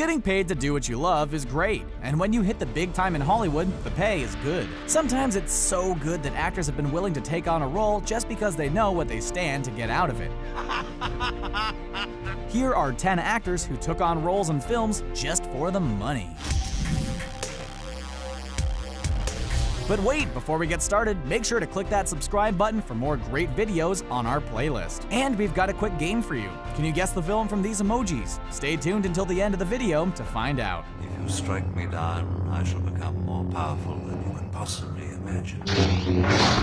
Getting paid to do what you love is great, and when you hit the big time in Hollywood, the pay is good. Sometimes it's so good that actors have been willing to take on a role just because they know what they stand to get out of it. Here are 10 actors who took on roles in films just for the money. But wait, before we get started, make sure to click that subscribe button for more great videos on our playlist. And we've got a quick game for you. Can you guess the film from these emojis? Stay tuned until the end of the video to find out. If you strike me down, I shall become more powerful than you can possibly imagine.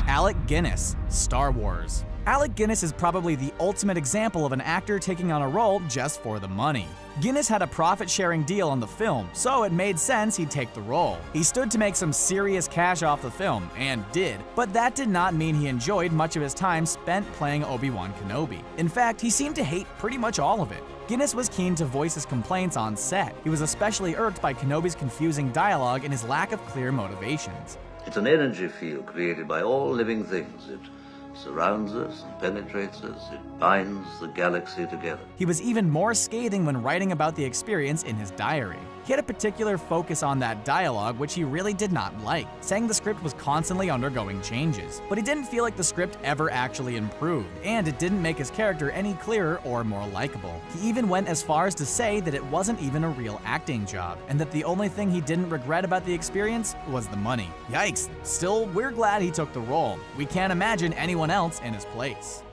Alec Guinness, Star Wars. Alec Guinness is probably the ultimate example of an actor taking on a role just for the money. Guinness had a profit-sharing deal on the film, so it made sense he'd take the role. He stood to make some serious cash off the film, and did, but that did not mean he enjoyed much of his time spent playing Obi-Wan Kenobi. In fact, he seemed to hate pretty much all of it. Guinness was keen to voice his complaints on set. He was especially irked by Kenobi's confusing dialogue and his lack of clear motivations. It's an energy field created by all living things. It surrounds us and penetrates us. It binds the galaxy together. He was even more scathing when writing about the experience in his diary. He had a particular focus on that dialogue, which he really did not like, saying the script was constantly undergoing changes. But he didn't feel like the script ever actually improved, and it didn't make his character any clearer or more likable. He even went as far as to say that it wasn't even a real acting job, and that the only thing he didn't regret about the experience was the money. Yikes! Still, we're glad he took the role. We can't imagine anyone else in his place.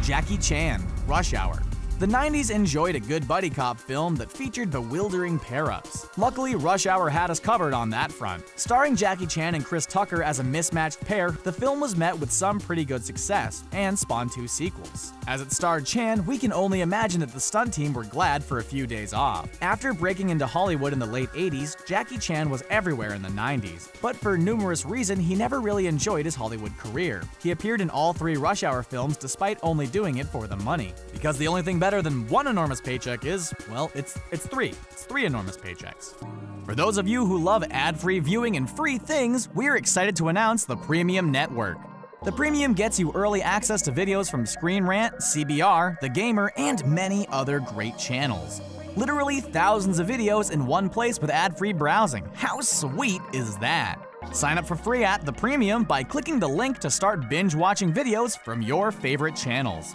Jackie Chan, Rush Hour. The 90s enjoyed a good buddy cop film that featured bewildering pair-ups. Luckily, Rush Hour had us covered on that front. Starring Jackie Chan and Chris Tucker as a mismatched pair, the film was met with some pretty good success, and spawned 2 sequels. As it starred Chan, we can only imagine that the stunt team were glad for a few days off. After breaking into Hollywood in the late 80s, Jackie Chan was everywhere in the 90s, but for numerous reasons, he never really enjoyed his Hollywood career. He appeared in all 3 Rush Hour films despite only doing it for the money. Because the only thing better than one enormous paycheck is, well, it's three. It's 3 enormous paychecks. For those of you who love ad-free viewing and free things, we're excited to announce the Premium Network. The Premium gets you early access to videos from Screen Rant, CBR, The Gamer, and many other great channels. Literally thousands of videos in one place with ad-free browsing. How sweet is that? Sign up for free at the Premium by clicking the link to start binge-watching videos from your favorite channels.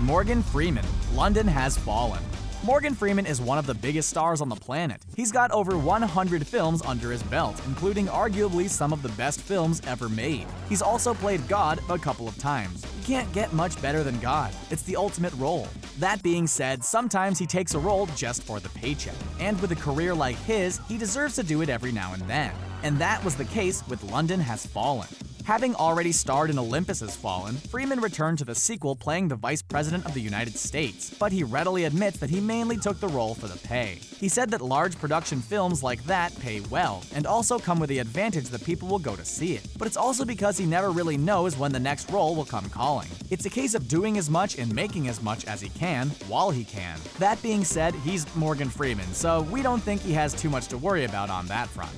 Morgan Freeman, London Has Fallen. Morgan Freeman is one of the biggest stars on the planet. He's got over 100 films under his belt, including arguably some of the best films ever made. He's also played God a couple of times. You can't get much better than God. It's the ultimate role. That being said, sometimes he takes a role just for the paycheck. And with a career like his, he deserves to do it every now and then. And that was the case with London Has Fallen. Having already starred in Olympus Has Fallen, Freeman returned to the sequel playing the Vice President of the United States, but he readily admits that he mainly took the role for the pay. He said that large production films like that pay well, and also come with the advantage that people will go to see it. But it's also because he never really knows when the next role will come calling. It's a case of doing as much and making as much as he can, while he can. That being said, he's Morgan Freeman, so we don't think he has too much to worry about on that front.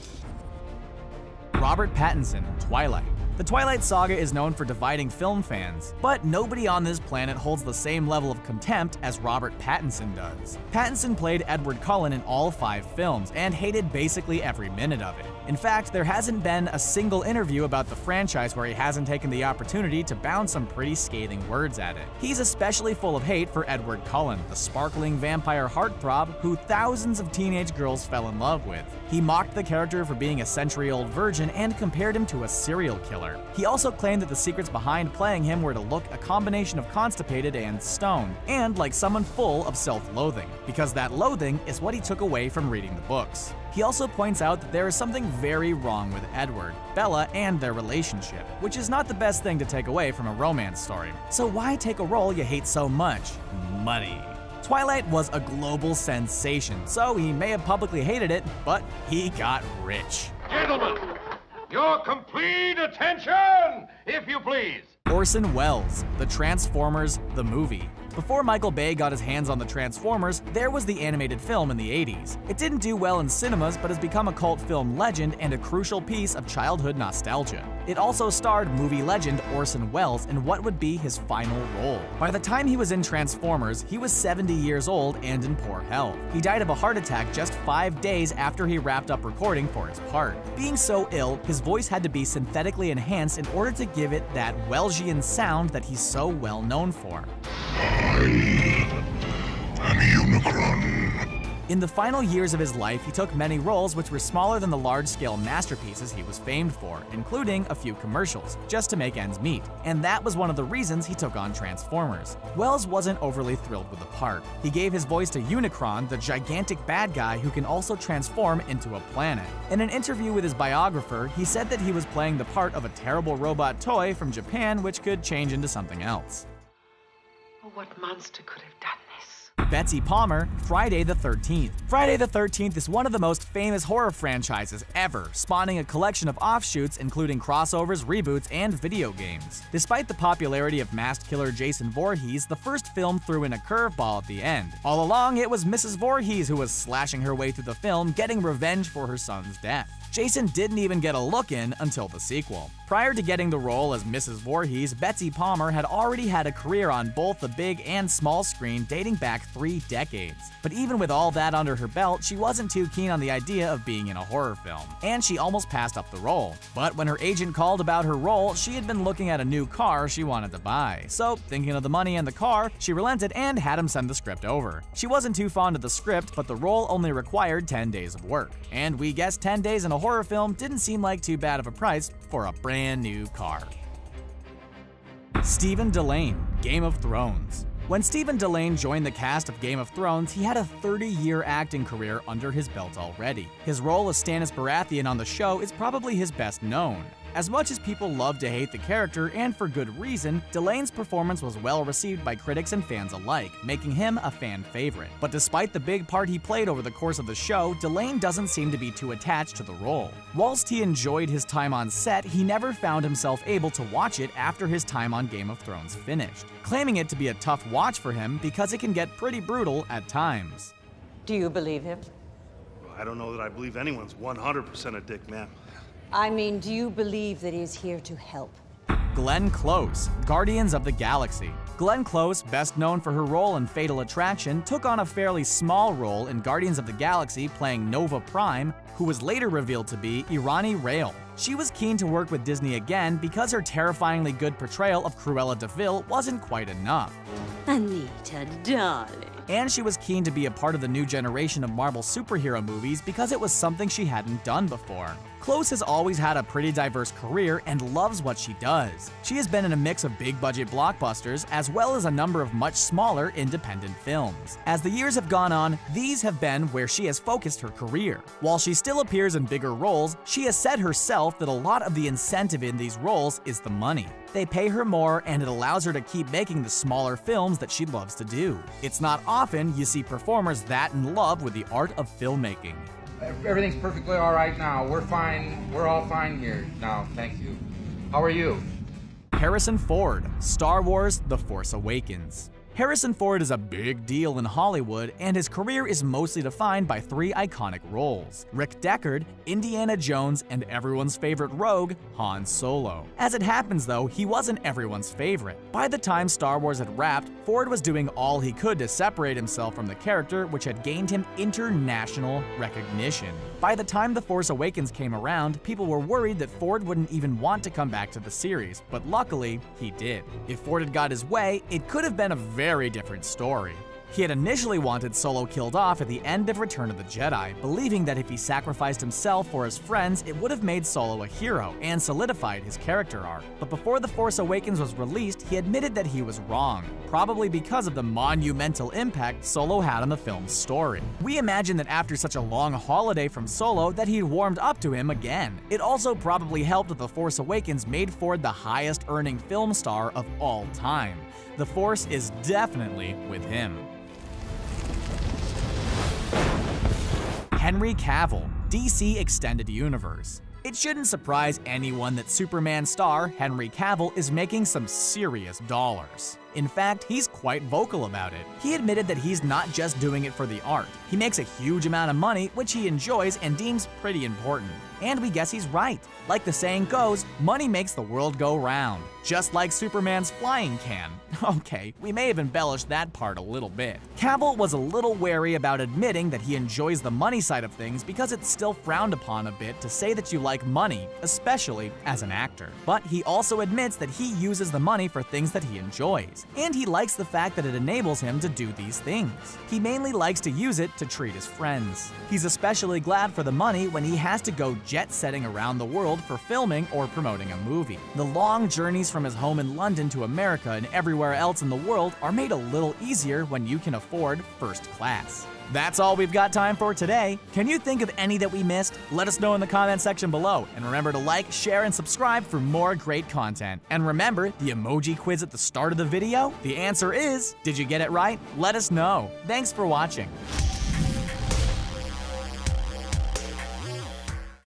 Robert Pattinson, Twilight. The Twilight Saga is known for dividing film fans, but nobody on this planet holds the same level of contempt as Robert Pattinson does. Pattinson played Edward Cullen in all 5 films, and hated basically every minute of it. In fact, there hasn't been a single interview about the franchise where he hasn't taken the opportunity to bounce some pretty scathing words at it. He's especially full of hate for Edward Cullen, the sparkling vampire heartthrob who thousands of teenage girls fell in love with. He mocked the character for being a century-old virgin and compared him to a serial killer. He also claimed that the secrets behind playing him were to look a combination of constipated and stoned, and like someone full of self-loathing, because that loathing is what he took away from reading the books. He also points out that there is something very wrong with Edward, Bella, and their relationship, which is not the best thing to take away from a romance story. So why take a role you hate so much? Money. Twilight was a global sensation, so he may have publicly hated it, but he got rich. Gentlemen, your complete attention, if you please. Orson Welles, The Transformers, the movie. Before Michael Bay got his hands on the Transformers, there was the animated film in the 80s. It didn't do well in cinemas but has become a cult film legend and a crucial piece of childhood nostalgia. It also starred movie legend Orson Welles in what would be his final role. By the time he was in Transformers, he was 70 years old and in poor health. He died of a heart attack just 5 days after he wrapped up recording for his part. Being so ill, his voice had to be synthetically enhanced in order to give it that Wellesian sound that he's so well known for. I am Unicron. In the final years of his life, he took many roles which were smaller than the large-scale masterpieces he was famed for, including a few commercials, just to make ends meet. And that was one of the reasons he took on Transformers. Welles wasn't overly thrilled with the part. He gave his voice to Unicron, the gigantic bad guy who can also transform into a planet. In an interview with his biographer, he said that he was playing the part of a terrible robot toy from Japan which could change into something else. Oh, what monster could have done? Betsy Palmer, Friday the 13th. Friday the 13th is one of the most famous horror franchises ever, spawning a collection of offshoots including crossovers, reboots, and video games. Despite the popularity of masked killer Jason Voorhees, the first film threw in a curveball at the end. All along, it was Mrs. Voorhees who was slashing her way through the film, getting revenge for her son's death. Jason didn't even get a look in until the sequel. Prior to getting the role as Mrs. Voorhees, Betsy Palmer had already had a career on both the big and small screen dating back 3 decades. But even with all that under her belt, she wasn't too keen on the idea of being in a horror film, and she almost passed up the role. But when her agent called about her role, she had been looking at a new car she wanted to buy. So, thinking of the money and the car, she relented and had him send the script over. She wasn't too fond of the script, but the role only required 10 days of work. And we guessed 10 days in a horror film didn't seem like too bad of a price for a brand new car. Stephen Dillane, Game of Thrones. When Stephen Dillane joined the cast of Game of Thrones, he had a 30-year acting career under his belt already. His role as Stannis Baratheon on the show is probably his best known. As much as people love to hate the character, and for good reason, Dillane's performance was well received by critics and fans alike, making him a fan favorite. But despite the big part he played over the course of the show, Dillane doesn't seem to be too attached to the role. Whilst he enjoyed his time on set, he never found himself able to watch it after his time on Game of Thrones finished, claiming it to be a tough watch for him because it can get pretty brutal at times. Do you believe him? Well, I don't know that I believe anyone's 100% a dick, ma'am. I mean, do you believe that he's here to help? Glenn Close, Guardians of the Galaxy. Glenn Close, best known for her role in Fatal Attraction, took on a fairly small role in Guardians of the Galaxy playing Nova Prime, who was later revealed to be Irani Rael. She was keen to work with Disney again because her terrifyingly good portrayal of Cruella de Vil wasn't quite enough. Anita, darling. And she was keen to be a part of the new generation of Marvel superhero movies because it was something she hadn't done before. Close has always had a pretty diverse career and loves what she does. She has been in a mix of big-budget blockbusters as well as a number of much smaller independent films. As the years have gone on, these have been where she has focused her career. While she still appears in bigger roles, she has said herself that a lot of the incentive in these roles is the money. They pay her more, and it allows her to keep making the smaller films that she loves to do. It's not often you see performers that in love with the art of filmmaking. Everything's perfectly all right now. We're fine. We're all fine here now. Thank you. How are you? Harrison Ford, Star Wars: The Force Awakens. Harrison Ford is a big deal in Hollywood, and his career is mostly defined by 3 iconic roles: Rick Deckard, Indiana Jones, and everyone's favorite rogue, Han Solo. As it happens though, he wasn't everyone's favorite. By the time Star Wars had wrapped, Ford was doing all he could to separate himself from the character, which had gained him international recognition. By the time The Force Awakens came around, people were worried that Ford wouldn't even want to come back to the series, but luckily, he did. If Ford had got his way, it could have been a very different story. He had initially wanted Solo killed off at the end of Return of the Jedi, believing that if he sacrificed himself for his friends, it would have made Solo a hero and solidified his character arc. But before The Force Awakens was released, he admitted that he was wrong, probably because of the monumental impact Solo had on the film's story. We imagine that after such a long holiday from Solo that he warmed up to him again. It also probably helped that The Force Awakens made Ford the highest-earning film star of all time. The Force is definitely with him. Henry Cavill, DC Extended Universe. It shouldn't surprise anyone that Superman star Henry Cavill is making some serious dollars. In fact, he's quite vocal about it. He admitted that he's not just doing it for the art. He makes a huge amount of money, which he enjoys and deems pretty important. And we guess he's right. Like the saying goes, money makes the world go round. Just like Superman's flying can. Okay, we may have embellished that part a little bit. Cavill was a little wary about admitting that he enjoys the money side of things because it's still frowned upon a bit to say that you like money, especially as an actor. But he also admits that he uses the money for things that he enjoys, and he likes the fact that it enables him to do these things. He mainly likes to use it to treat his friends. He's especially glad for the money when he has to go jet-setting around the world for filming or promoting a movie. The long journeys from his home in London to America and everywhere else in the world are made a little easier when you can afford first class. That's all we've got time for today. Can you think of any that we missed? Let us know in the comment section below, and remember to like, share, and subscribe for more great content. And remember the emoji quiz at the start of the video? The answer is, did you get it right? Let us know. Thanks for watching.